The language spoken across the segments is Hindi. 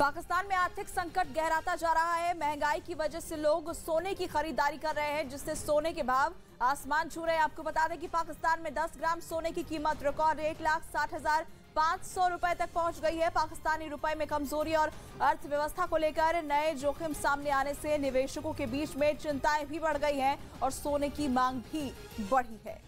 पाकिस्तान में आर्थिक संकट गहराता जा रहा है। महंगाई की वजह से लोग सोने की खरीदारी कर रहे हैं, जिससे सोने के भाव आसमान छू रहे हैं। आपको बता दें कि पाकिस्तान में 10 ग्राम सोने की कीमत रिकॉर्ड 1,60,500 रुपए तक पहुंच गई है। पाकिस्तानी रुपए में कमजोरी और अर्थव्यवस्था को लेकर नए जोखिम सामने आने से निवेशकों के बीच में चिंताएं भी बढ़ गई हैं और सोने की मांग भी बढ़ी है।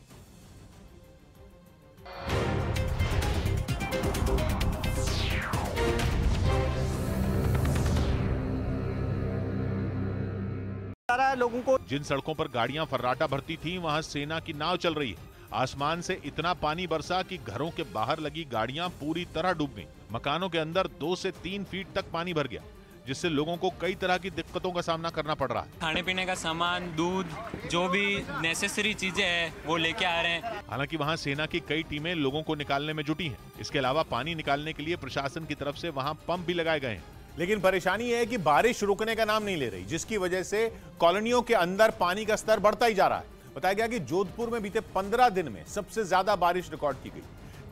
लोगों को जिन सड़कों पर गाड़ियां फर्राटा भरती थीं, वहां सेना की नाव चल रही है। आसमान से इतना पानी बरसा कि घरों के बाहर लगी गाड़ियां पूरी तरह डूब गईं। मकानों के अंदर 2 से 3 फीट तक पानी भर गया, जिससे लोगों को कई तरह की दिक्कतों का सामना करना पड़ रहा है। खाने पीने का सामान, दूध, जो भी नेसेसरी चीजें हैं वो लेके आ रहे हैं। हालांकि वहाँ सेना की कई टीमें लोगों को निकालने में जुटी है। इसके अलावा पानी निकालने के लिए प्रशासन की तरफ से वहाँ पंप भी लगाए गए हैं। लेकिन परेशानी है कि बारिश रुकने का नाम नहीं ले रही, जिसकी वजह से कॉलोनियों के अंदर पानी का स्तर बढ़ता ही जा रहा है। बताया गया कि जोधपुर में बीते 15 दिन में सबसे ज्यादा बारिश रिकॉर्ड की गई।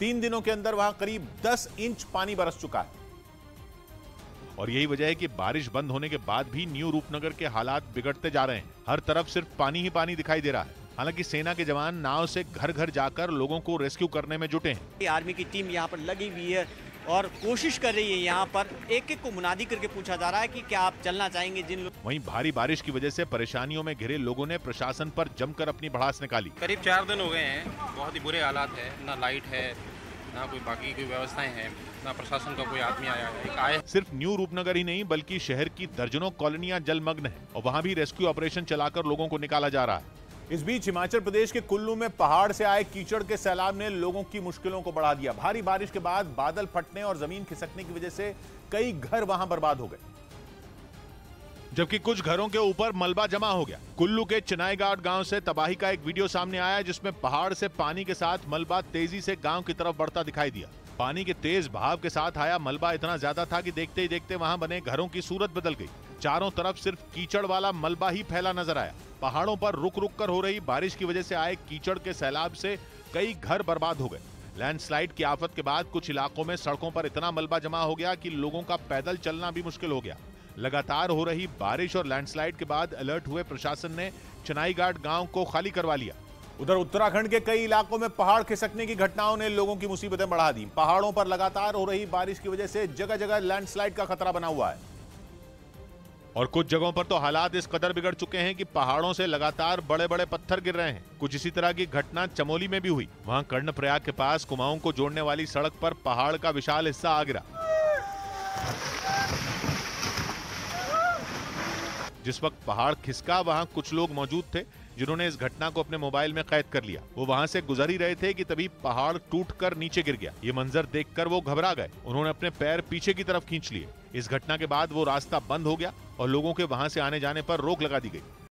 3 दिनों के अंदर वहां करीब 10 इंच पानी बरस चुका है। और यही वजह है कि बारिश बंद होने के बाद भी न्यू रूपनगर के हालात बिगड़ते जा रहे हैं। हर तरफ सिर्फ पानी ही पानी दिखाई दे रहा है। हालांकि सेना के जवान नाव से घर घर जाकर लोगों को रेस्क्यू करने में जुटे हैं। आर्मी की टीम यहाँ पर लगी हुई है और कोशिश कर रही है। यहाँ पर एक एक को मुनादी करके पूछा जा रहा है कि क्या आप चलना चाहेंगे जिन लोग। वहीं भारी बारिश की वजह से परेशानियों में घिरे लोगों ने प्रशासन पर जमकर अपनी भड़ास निकाली। करीब 4 दिन हो गए हैं, बहुत ही बुरे हालात है। ना लाइट है, ना कोई बाकी कोई व्यवस्थाएं हैं, ना प्रशासन का कोई आदमी आया। सिर्फ न्यू रूपनगर ही नहीं बल्कि शहर की दर्जनों कॉलोनियाँ जलमग्न है और वहाँ भी रेस्क्यू ऑपरेशन चलाकर लोगों को निकाला जा रहा है। इस बीच हिमाचल प्रदेश के कुल्लू में पहाड़ से आए कीचड़ के सैलाब ने लोगों की मुश्किलों को बढ़ा दिया। भारी बारिश के बाद बादल फटने और जमीन खिसकने की वजह से कई घर वहां बर्बाद हो गए, जबकि कुछ घरों के ऊपर मलबा जमा हो गया। कुल्लू के चनाईगढ़ गांव से तबाही का एक वीडियो सामने आया, जिसमें पहाड़ से पानी के साथ मलबा तेजी से गांव की तरफ बढ़ता दिखाई दिया। पानी के तेज बहाव के साथ आया मलबा इतना ज्यादा था कि देखते ही देखते वहां बने घरों की सूरत बदल गई। चारों तरफ सिर्फ कीचड़ वाला मलबा ही फैला नजर आया। पहाड़ों पर रुक रुक कर हो रही बारिश की वजह से आए कीचड़ के सैलाब से कई घर बर्बाद हो गए। लैंडस्लाइड की आफत के बाद कुछ इलाकों में सड़कों पर इतना मलबा जमा हो गया कि लोगों का पैदल चलना भी मुश्किल हो गया। लगातार हो रही बारिश और लैंडस्लाइड के बाद अलर्ट हुए प्रशासन ने चनाईगढ़ गांव को खाली करवा लिया। उधर उत्तराखंड के कई इलाकों में पहाड़ खिसकने की घटनाओं ने लोगों की मुसीबतें बढ़ा दी। पहाड़ों पर लगातार हो रही बारिश की वजह से जगह जगह लैंडस्लाइड का खतरा बना हुआ है और कुछ जगहों पर तो हालात इस कदर बिगड़ चुके हैं कि पहाड़ों से लगातार बड़े बड़े पत्थर गिर रहे हैं। कुछ इसी तरह की घटना चमोली में भी हुई। वहां कर्णप्रयाग के पास कुमाऊं को जोड़ने वाली सड़क पर पहाड़ का विशाल हिस्सा आ गिरा, जिस वक्त पहाड़ खिसका वहां कुछ लोग मौजूद थे जिन्होंने इस घटना को अपने मोबाइल में कैद कर लिया। वो वहां से गुजर ही रहे थे कि तभी पहाड़ टूटकर नीचे गिर गया। ये मंजर देखकर वो घबरा गए। उन्होंने अपने पैर पीछे की तरफ खींच लिए। इस घटना के बाद वो रास्ता बंद हो गया और लोगों के वहां से आने जाने पर रोक लगा दी गई।